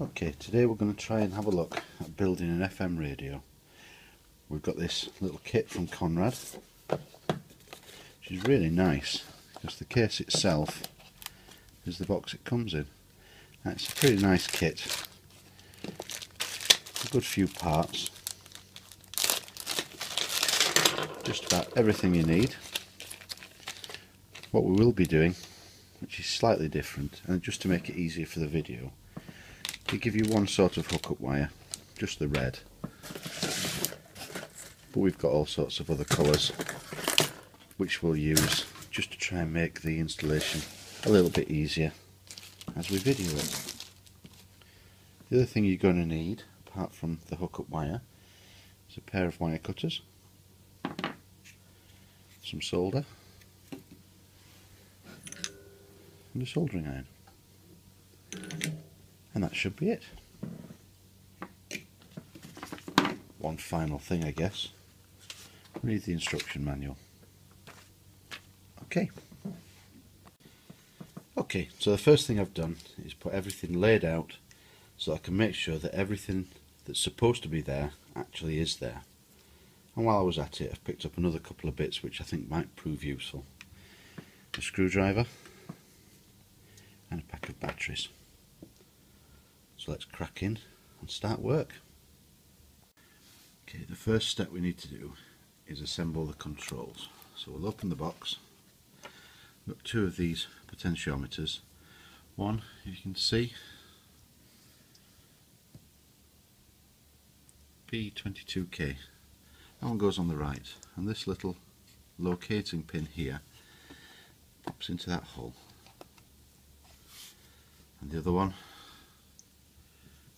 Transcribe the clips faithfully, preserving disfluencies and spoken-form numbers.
Okay, today we're going to try and have a look at building an F M radio. We've got this little kit from Conrad, which is really nice because the case itself is the box it comes in. Now, it's a pretty nice kit, a good few parts, just about everything you need. What we will be doing, which is slightly different, and just to make it easier for the video, they give you one sort of hookup wire, just the red, but we've got all sorts of other colours which we'll use just to try and make the installation a little bit easier as we video it. The other thing you're going to need, apart from the hookup wire, is a pair of wire cutters, some solder, and a soldering iron. And that should be it. One final thing, I guess. We need the instruction manual. Okay. Okay, so the first thing I've done is put everything laid out so I can make sure that everything that's supposed to be there actually is there. And while I was at it, I've picked up another couple of bits which I think might prove useful. A screwdriver and a pack of batteries. So let's crack in and start work. Okay, the first step we need to do is assemble the controls. So we'll open the box. We've got two of these potentiometers. One, you can see, P twenty-two K. That one goes on the right, and this little locating pin here pops into that hole. And the other one,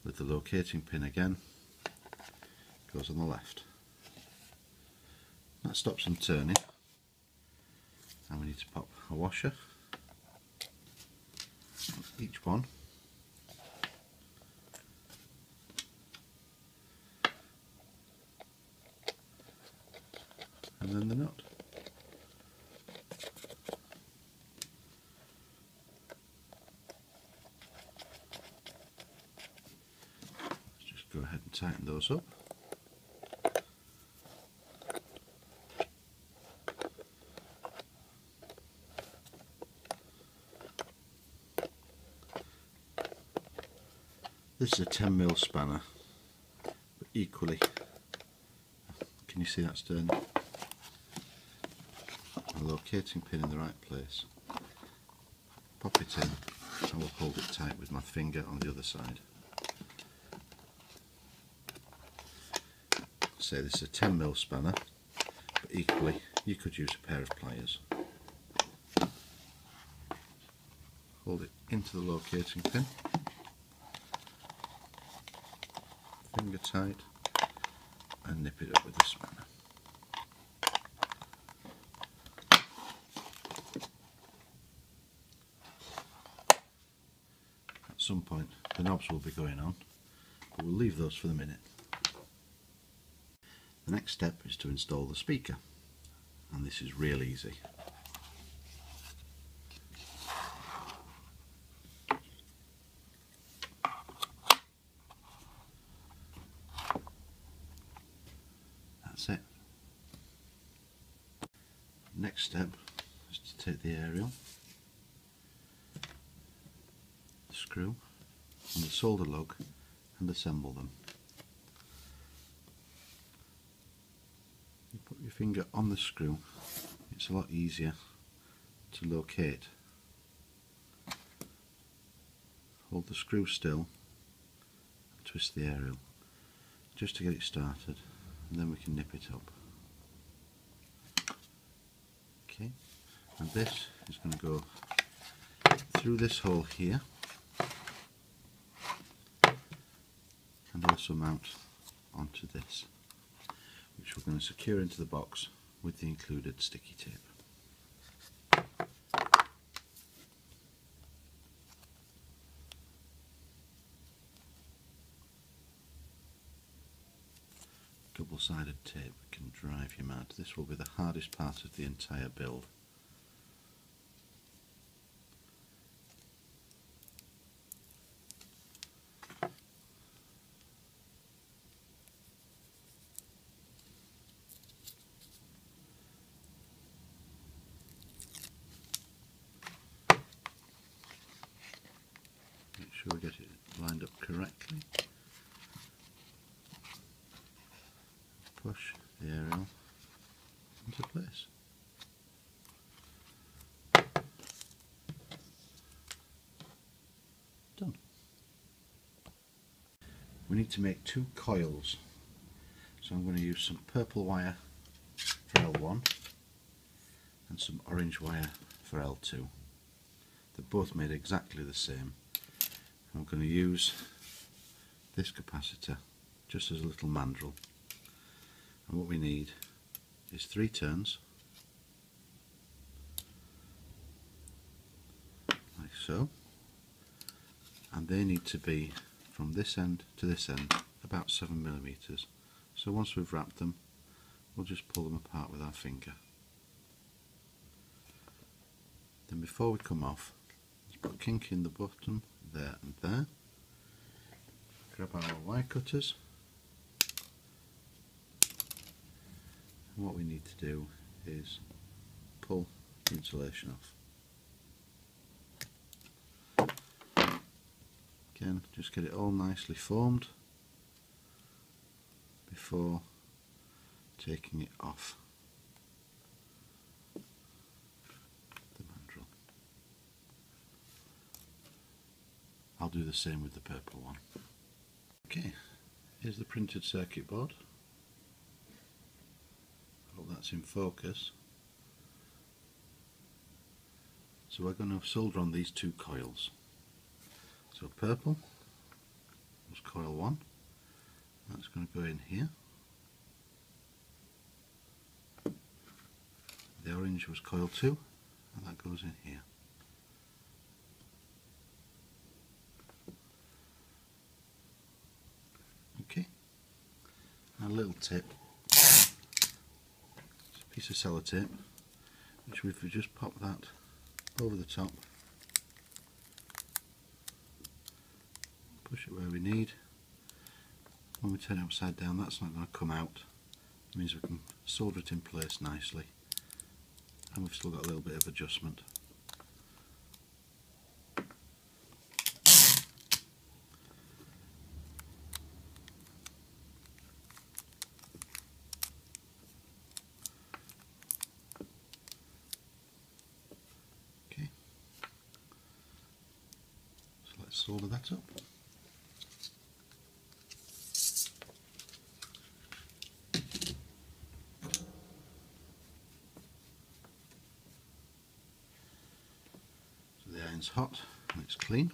with the locating pin again, goes on the left. That stops them turning, and we need to pop a washer on each one, and then the nut. Go ahead and tighten those up. This is a ten mil spanner, but equally, can you see that's turned? A locating pin in the right place. Pop it in, and we'll hold it tight with my finger on the other side. Say this is a ten mil spanner, but equally you could use a pair of pliers. Hold it into the locating pin, finger tight, and nip it up with a spanner. At some point the knobs will be going on, but we'll leave those for the minute. The next step is to install the speaker, and this is real easy. That's it. Next step is to take the aerial, the screw, and the solder lug and assemble them. Put your finger on the screw, it's a lot easier to locate. Hold the screw still and twist the aerial just to get it started, and then we can nip it up. Okay, and this is going to go through this hole here and also mount onto this, which we're going to secure into the box with the included sticky tape. Double-sided tape can drive you mad. This will be the hardest part of the entire build. sure we get it lined up correctly. Push the aerial into place. Done. We need to make two coils. So I'm going to use some purple wire for L one and some orange wire for L two. They're both made exactly the same. I'm going to use this capacitor just as a little mandrel. And what we need is three turns, like so, and they need to be from this end to this end about seven millimeters. So once we've wrapped them, we'll just pull them apart with our finger. Then before we come off, let's put a kink in the bottom there and there. Grab our wire cutters. And what we need to do is pull the insulation off. Again, just get it all nicely formed before taking it off. I'll do the same with the purple one. Okay, here's the printed circuit board. Hope that's in focus. So we're going to solder on these two coils. So purple was coil one. That's going to go in here. The orange was coil two, and that goes in here. A little tip, it's a piece of sellotape, which if we just pop that over the top, push it where we need. When we turn it upside down, that's not going to come out. It means we can solder it in place nicely, and we've still got a little bit of adjustment. Solder that up. So the iron's hot and it's clean.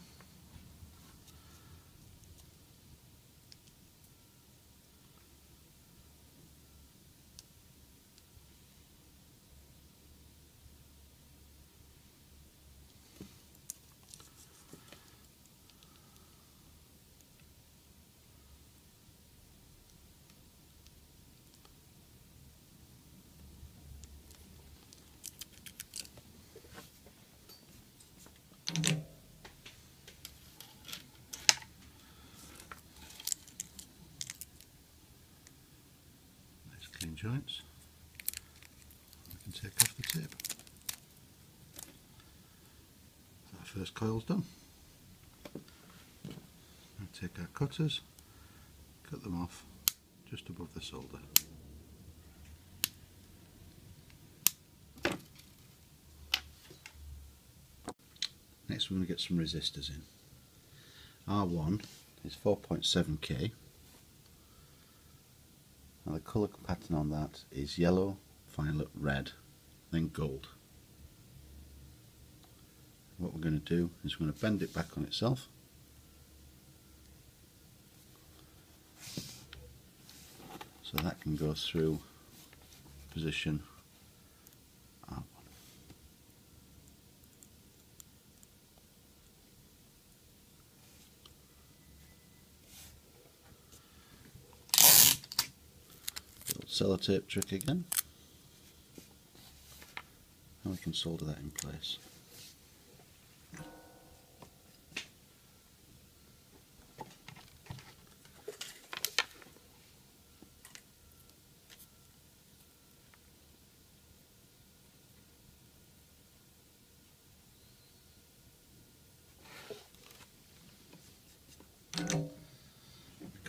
Joints. We can take off the tape. So our first coil's done. Now take our cutters, cut them off just above the solder. Next we're going to get some resistors in. R one is four point seven K. Now the colour pattern on that is yellow, violet, red, then gold. What we're going to do is we're going to bend it back on itself. So that can go through position R one. Sellotape trick again, and we can solder that in place.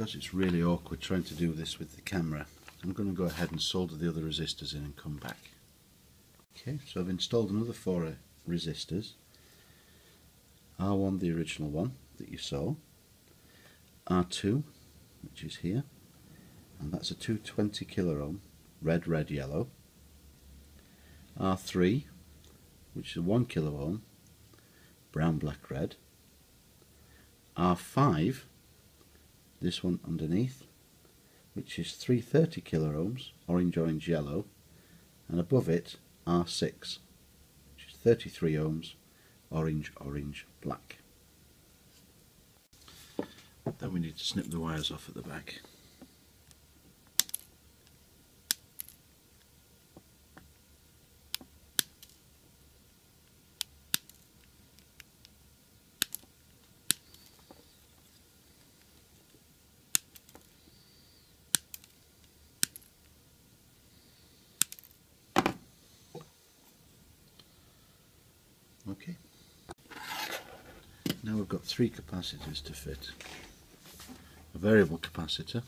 because it's really awkward trying to do this with the camera, I'm going to go ahead and solder the other resistors in and come back. Okay, so I've installed another four resistors. R one, the original one that you saw, R two, which is here, and that's a two hundred twenty kilo ohm, red, red, yellow. R three, which is a one kilo ohm, brown, black, red. R five, this one underneath, which is three hundred thirty kilo ohms, orange, orange, yellow, and above it R six, which is thirty-three ohms, orange, orange, black. Then we need to snip the wires off at the back. Okay. Now we've got three capacitors to fit. A variable capacitor,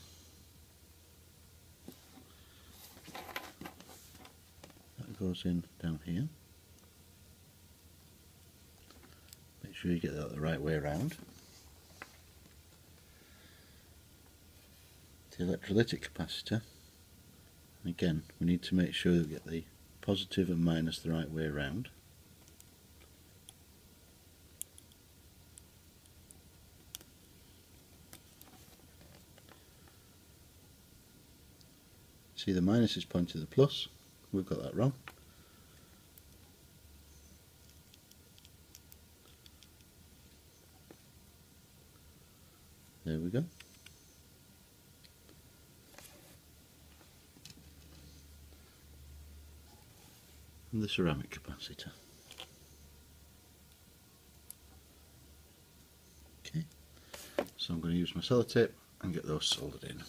that goes in down here. Make sure you get that the right way around. The electrolytic capacitor, and again we need to make sure that we get the positive and minus the right way around. See, the minus is pointing to the plus, we've got that wrong. There we go. And the ceramic capacitor. Okay, so I'm going to use my sellotape and get those soldered in.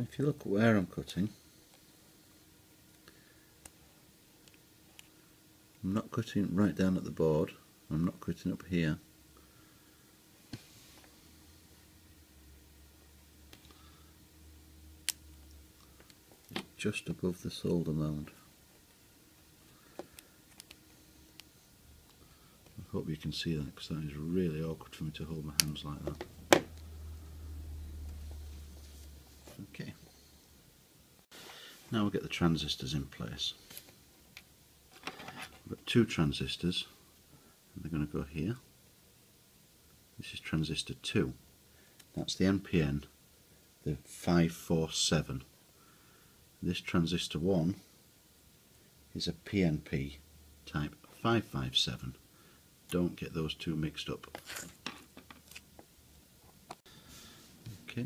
If you look where I'm cutting, I'm not cutting right down at the board, I'm not cutting up here. It's just above the solder mound. I hope you can see that, because that is really awkward for me to hold my hands like that. Okay, now we'll get the transistors in place. We've got two transistors, and they're going to go here. This is transistor two, that's the N P N, the five four seven. This transistor one is a P N P type five five seven. Don't get those two mixed up. Okay.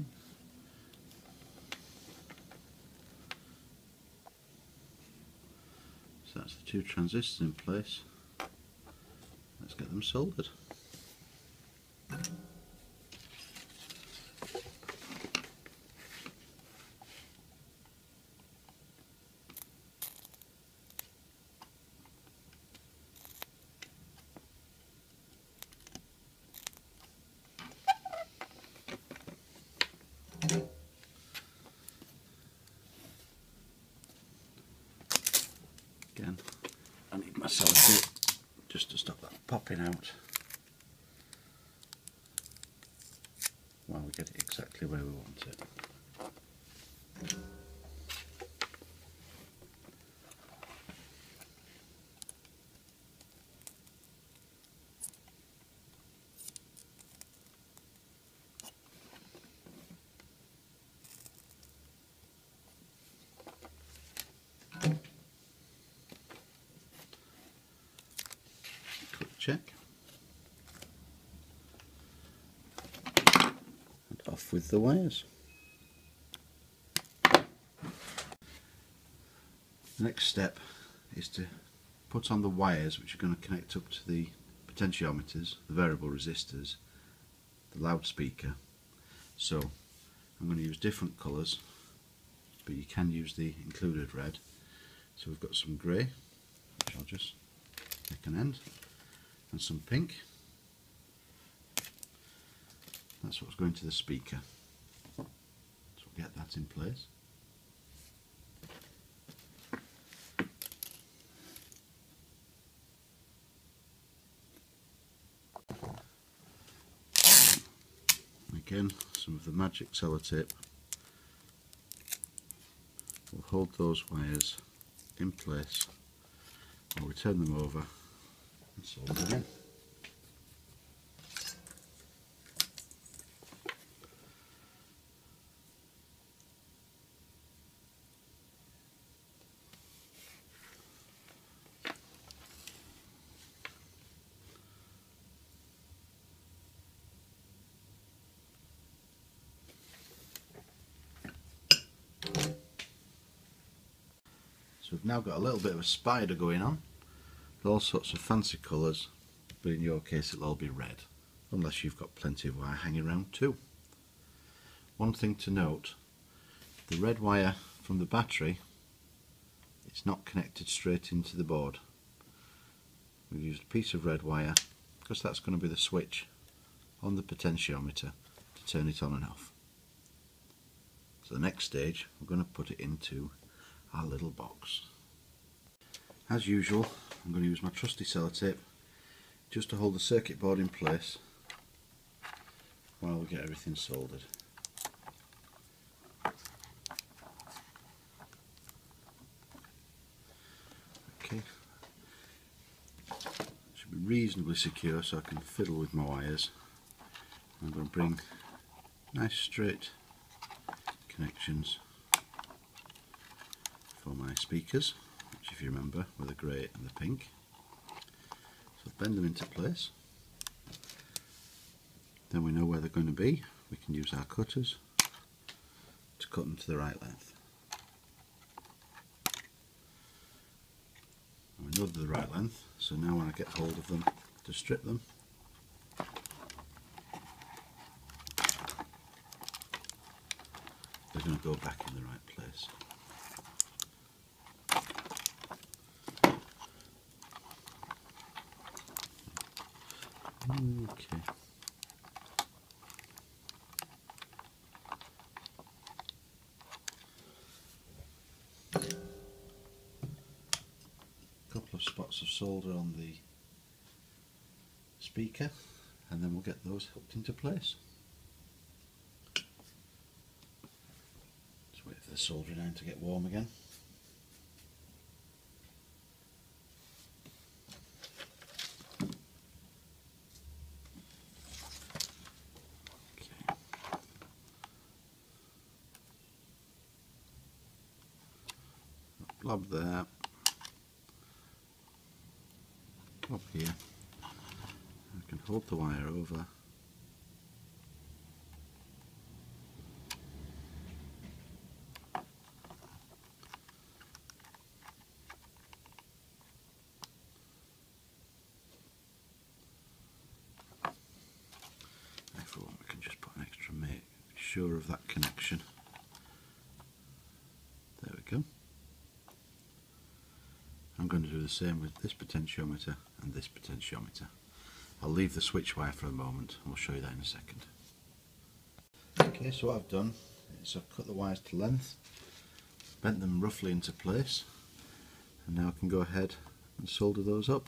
So that's the two transistors in place. Let's get them soldered. I need my sellotape just to stop that popping out while we get it exactly where we want it. Check, and off with the wires. The next step is to put on the wires which are going to connect up to the potentiometers, the variable resistors, the loudspeaker. So I'm going to use different colours, but you can use the included red. So we've got some grey, which I'll just pick an end, and some pink. That's what's going to the speaker. So we'll get that in place. Again, some of the magic sellotape will hold those wires in place while we turn them over and solder them in. We've now got a little bit of a spider going on, with all sorts of fancy colours, but in your case it'll all be red, unless you've got plenty of wire hanging around too. One thing to note, the red wire from the battery, it's not connected straight into the board. We've used a piece of red wire, because that's going to be the switch on the potentiometer to turn it on and off. So the next stage, we're going to put it into our little box. As usual, I'm going to use my trusty sellotape just to hold the circuit board in place while we get everything soldered. Okay, it should be reasonably secure, so I can fiddle with my wires. I'm going to bring nice straight connections for my speakers, which, if you remember, were the grey and the pink. So bend them into place. Then we know where they're going to be. We can use our cutters to cut them to the right length. And we know they're the right length, so now when I get hold of them to strip them, they're going to go back in the right place. Okay. A couple of spots of solder on the speaker, and then we'll get those hooked into place. Just wait for the soldering iron to get warm again. Blob there, blob here. I can hold the wire over. Therefore, we can just put an extra make sure of that connection. There we go. I'm going to do the same with this potentiometer and this potentiometer. I'll leave the switch wire for a moment and we'll show you that in a second. Okay, so what I've done is I've cut the wires to length, bent them roughly into place, and now I can go ahead and solder those up.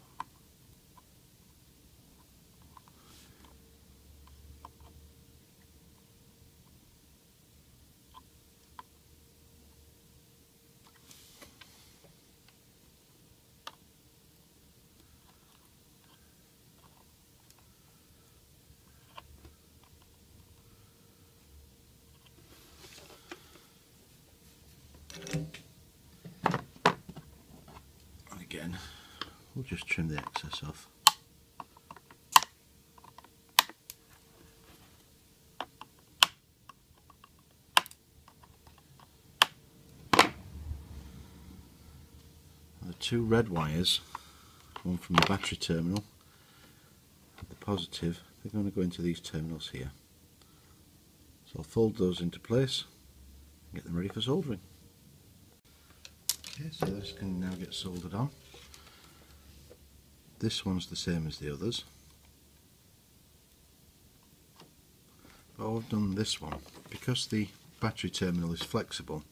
Again, we'll just trim the excess off. The two red wires, one from the battery terminal and the positive, they're going to go into these terminals here. So I'll fold those into place and get them ready for soldering. Okay, so this can now get soldered on. This one's the same as the others. But I've done this one, because the battery terminal is flexible,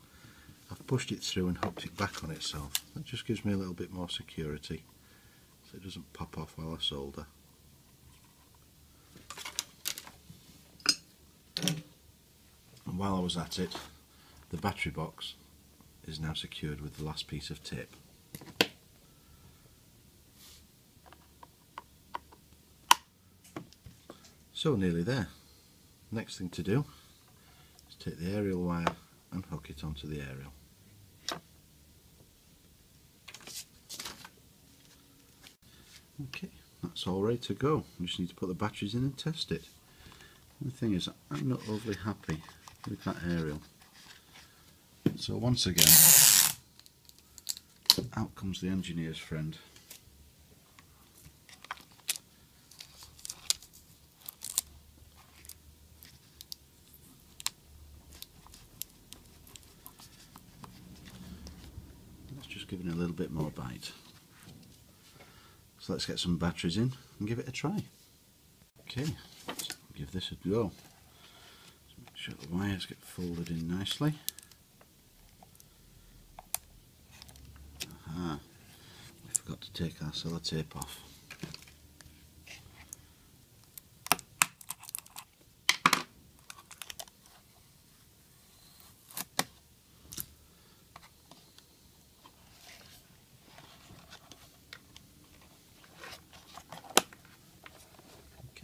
I've pushed it through and hooked it back on itself. That just gives me a little bit more security, so it doesn't pop off while I solder. And while I was at it, the battery box is now secured with the last piece of tape. So nearly there. Next thing to do is take the aerial wire and hook it onto the aerial. Okay, that's all ready to go. We just need to put the batteries in and test it. The thing is, I'm not overly happy with that aerial. So once again, out comes the engineer's friend. Let's just give it a little bit more bite. So let's get some batteries in and give it a try. Okay. Give this a go. So make sure the wires get folded in nicely. Aha, we forgot to take our sellotape off.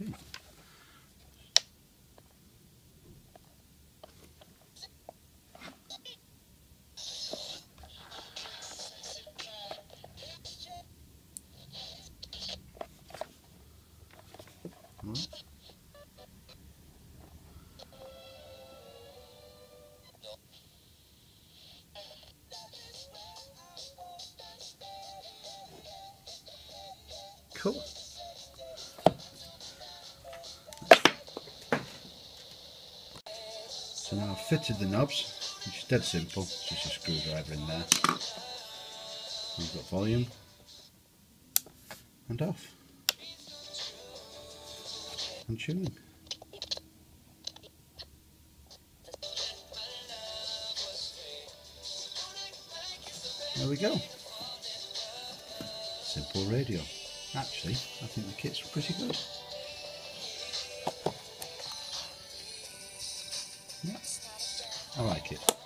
Okay. Cool. So now I've fitted the knobs, which is dead simple, it's just a screwdriver in there. We've got volume and off and tuning. There we go. Simple radio. Actually, I think the kit's pretty good. Yeah. I like it.